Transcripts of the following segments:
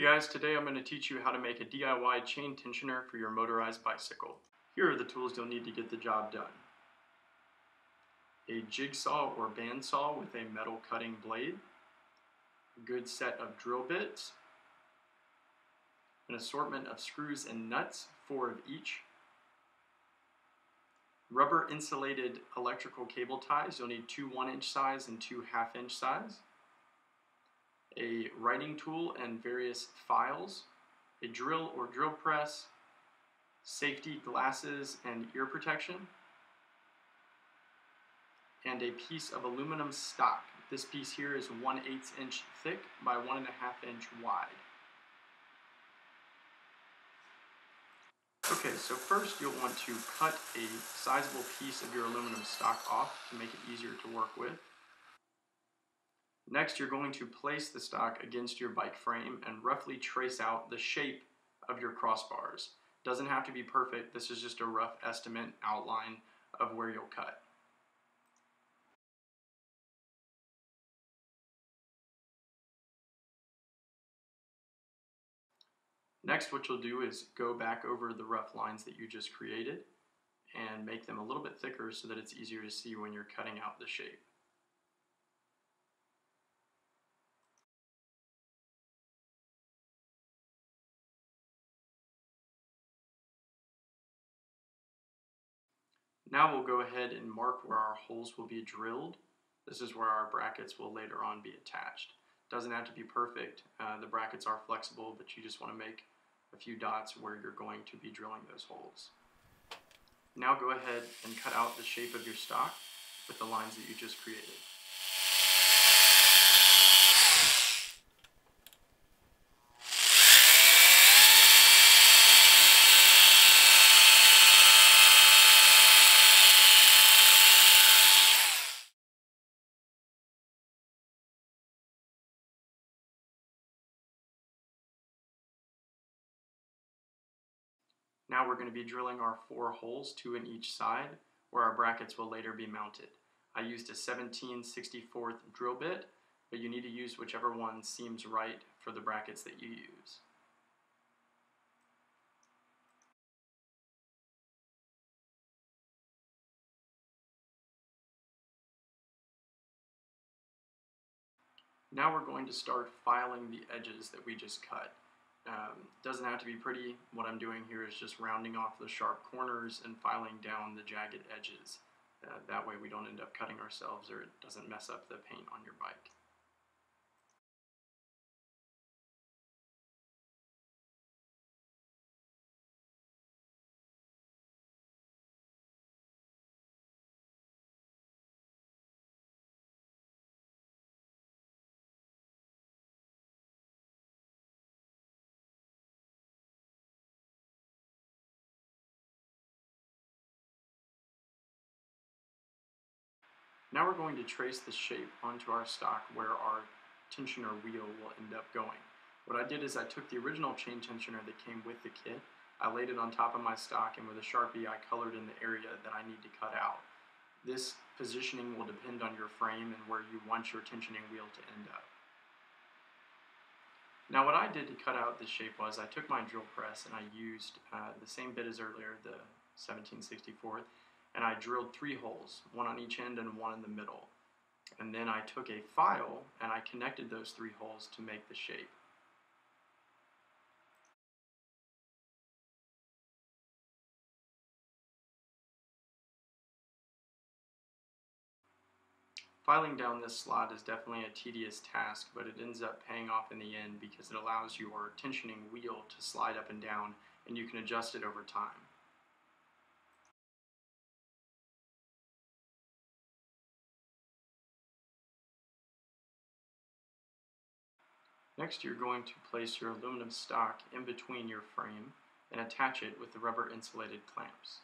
Hey guys, today I'm going to teach you how to make a DIY chain tensioner for your motorized bicycle. Here are the tools you'll need to get the job done. A jigsaw or bandsaw with a metal cutting blade, a good set of drill bits, an assortment of screws and nuts, 4 of each, rubber insulated electrical cable ties, you'll need 2 1-inch size and 2 half-inch size, a writing tool and various files, a drill or drill press, safety glasses and ear protection, and a piece of aluminum stock. This piece here is 1/8 inch thick by 1 1/2 inch wide. Okay, so first you'll want to cut a sizable piece of your aluminum stock off to make it easier to work with. Next, you're going to place the stock against your bike frame and roughly trace out the shape of your crossbars. Doesn't have to be perfect, this is just a rough estimate outline of where you'll cut. Next, what you'll do is go back over the rough lines that you just created and make them a little bit thicker so that it's easier to see when you're cutting out the shape. Now we'll go ahead and mark where our holes will be drilled. This is where our brackets will later on be attached. Doesn't have to be perfect. The brackets are flexible, but you just want to make a few dots where you're going to be drilling those holes. Now go ahead and cut out the shape of your stock with the lines that you just created. Now we're going to be drilling our 4 holes, 2 in each side, where our brackets will later be mounted. I used a 17/64 drill bit, but you need to use whichever one seems right for the brackets that you use. Now we're going to start filing the edges that we just cut. Doesn't have to be pretty. What I'm doing here is just rounding off the sharp corners and filing down the jagged edges. That way we don't end up cutting ourselves or it doesn't mess up the paint on your bike. Now we're going to trace the shape onto our stock where our tensioner wheel will end up going. What I did is I took the original chain tensioner that came with the kit, I laid it on top of my stock, and with a Sharpie I colored in the area that I need to cut out. This positioning will depend on your frame and where you want your tensioning wheel to end up. Now what I did to cut out this shape was I took my drill press and I used the same bit as earlier, the 17/64. And I drilled 3 holes, 1 on each end and 1 in the middle. And then I took a file and I connected those 3 holes to make the shape. Filing down this slot is definitely a tedious task, but it ends up paying off in the end because it allows your tensioning wheel to slide up and down and you can adjust it over time. Next, you're going to place your aluminum stock in between your frame and attach it with the rubber insulated clamps.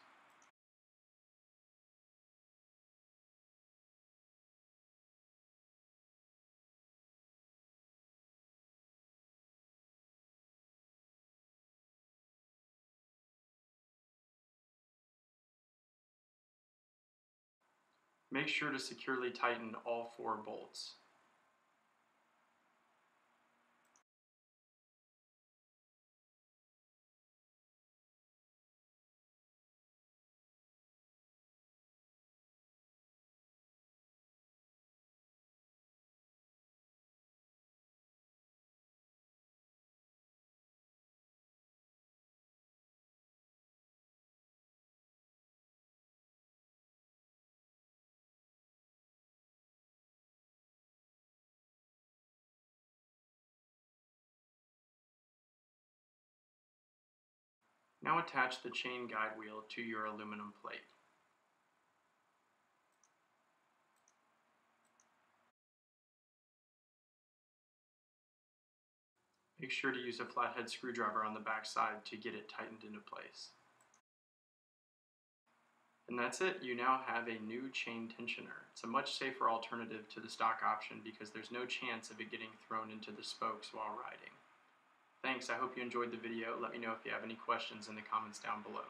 Make sure to securely tighten all 4 bolts. Now attach the chain guide wheel to your aluminum plate. Make sure to use a flathead screwdriver on the back side to get it tightened into place. And that's it. You now have a new chain tensioner. It's a much safer alternative to the stock option because there's no chance of it getting thrown into the spokes while riding. Thanks, I hope you enjoyed the video. Let me know if you have any questions in the comments down below.